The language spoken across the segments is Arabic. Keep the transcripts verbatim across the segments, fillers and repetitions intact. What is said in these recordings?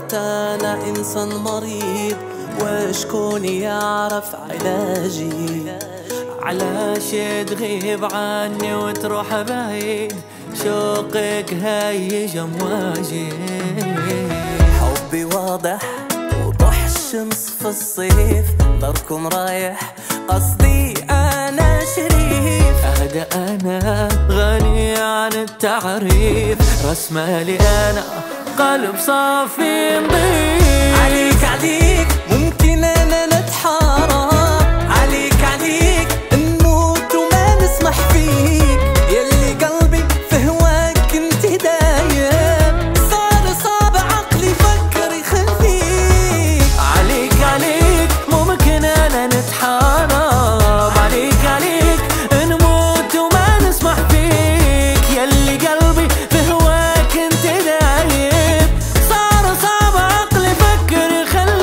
فكرت أنا إنسان مريض، وشكون يعرف علاجي؟ علاش تغيب عني وتروح بعيد؟ شوقك هايج أمواجي. حبي واضح وضح الشمس في الصيف، داركم رايح قصدي أنا شريف. هذا أنا غني عن التعريف، راس مالي أنا قلب صافي نضيف. عليك عليك ممكن أنا نتحارى، عليك عليك نموت وما نسمح فيك. يلي قلبي في هواك انت دايم، صار صعب عقلي يفكر يخليك. عليك عليك ممكن أنا نتحارى، عليك عليك نموت وما نسمح فيك. يلي قلبي في هواك انت دايم، صار صعب عقلي يفكر يخليك.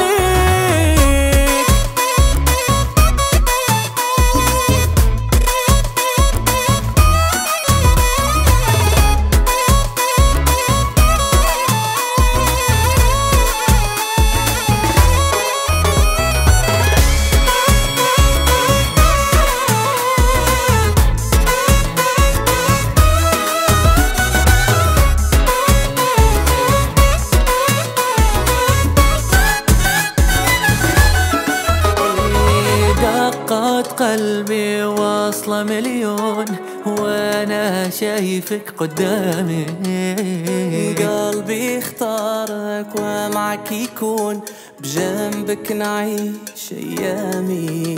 قلبي واصلة مليون وانا شايفك قدامي. قلبي اختارك ومعك يكون، بجنبك نعيش ايامي.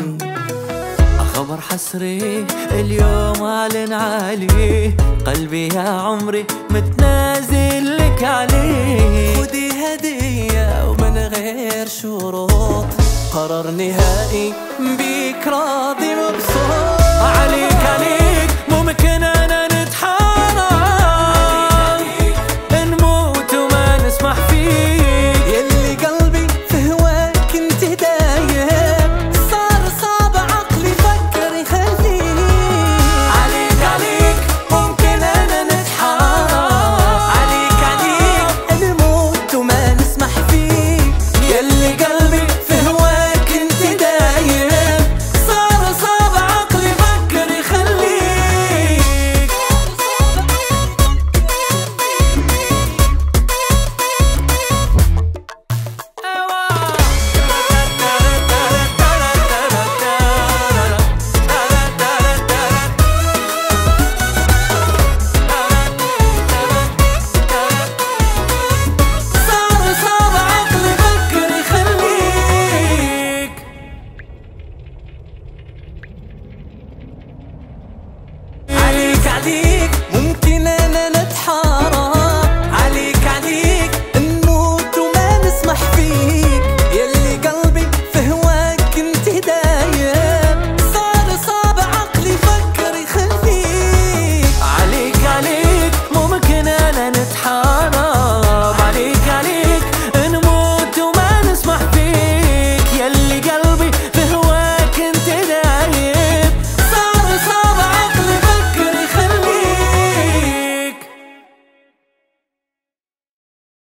خبر حسري اليوم اعلن عليه، قلبي يا عمري متنازل لك عليه. خدي هدية ومن غير شروط، قرار نهائي